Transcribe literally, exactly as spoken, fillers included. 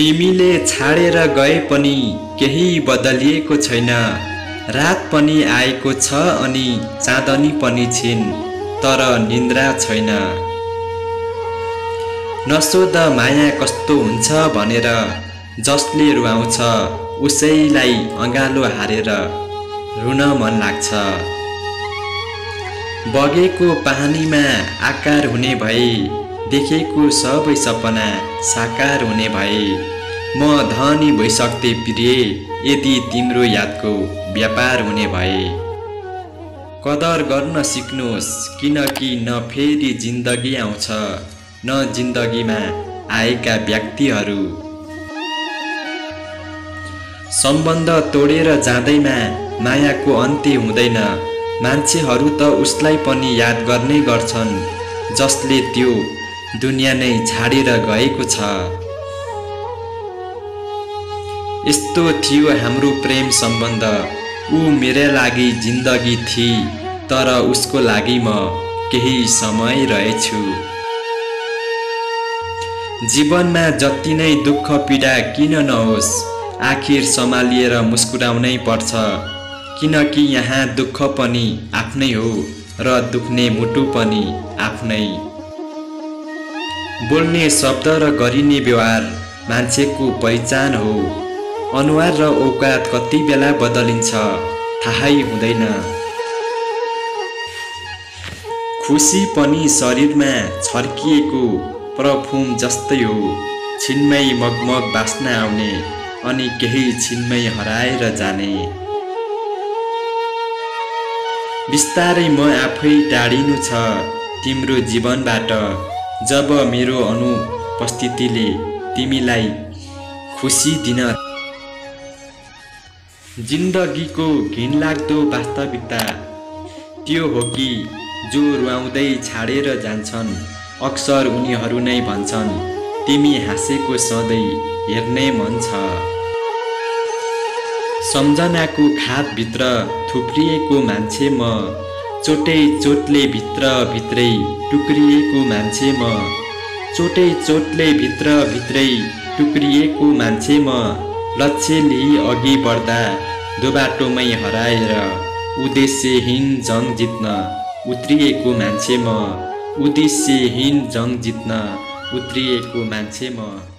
तिमीले छाडेर गए पनि केही बदलिएको छैन। रात पनि आएको छ अनि चाँदनी पनि छिन्, तर निन्द्रा छैन। नसोध माया कस्तो हुन्छ भनेर, जसले रुवाउँछ उसैलाई अँगालो हारेर रुन मन लाग्छ। बगेको पानीमा आकार हुने भए, देखेको सबै सपना साकार हुने भए। म धनी भइसक्थे प्रिय, यदि तिम्रो यादको व्यापार हुने भए। कदर गर्न सिक्नुहोस्, किनकि न फेरि जिन्दगी आउँछ, न जिन्दगीमा आएका व्यक्तिहरू। सम्बन्ध तोडेर जाँदैमा मायाको अन्त्य हुँदैन। मान्छेहरू त उसलाई पनि याद गर्ने गर्छन्, जसले त्यो दुनियाँ नै छाडेर गएको छ। यस्तो थियो हाम्रो प्रेम सम्बन्ध। ऊ मेरा लागि जिन्दगी थिई, तर उसको लागि म केही समय रहेछु। जीवनमा जति नै दुःख पीडा किन नहोस्, आखिर सम्हालिएर मुस्कुराउनै पर्छ, किनकि यहाँ दुःख पनि आफ्नै हो र दुख्ने मुटु पनि आफ्नै। बोल्ने शब्द र गरिने व्यवहार मान्छेको पहिचान हो। अनुहार र औकात कति बेला बदलिन्छ थाहै हुँदैन। खुसी पनि शरीरमा छर्किएको परफ्युम जस्तै हो, छिनमै मगमग बास्ना आउने अनि केही छिनमै हराएर जाने। बिस्तारै म आफै टाढिनु छ तिम्रो जीवनबाट, जब मेरो अनुपस्थितिले तिमीलाई खुसी दिन। जिन्दगीको घिनलाग्दो वास्तविकता त्यो हो कि जो रुवाउँदै छाडेर जान्छन्, अक्सर उनीहरू नै भन्छन्, तिमी हाँसेको सधैँ हेर्ने मन छ। सम्झनाको खापभित्र थुप्रिएको मान्छे म, चोटै चोटले भित्र भित्रै टुक्रिएको मान्छे म, चोटै चोटले भित्र भित्रै टुक्रिएको मान्छे म। लक्ष्य लिई अघि बढ्दा दोबाटोमै हराएर उद्देश्यहीन जङ जित्न उत्रिएको मान्छे म, उद्देश्यहीन जङ जित्न उत्रिएको मान्छे म।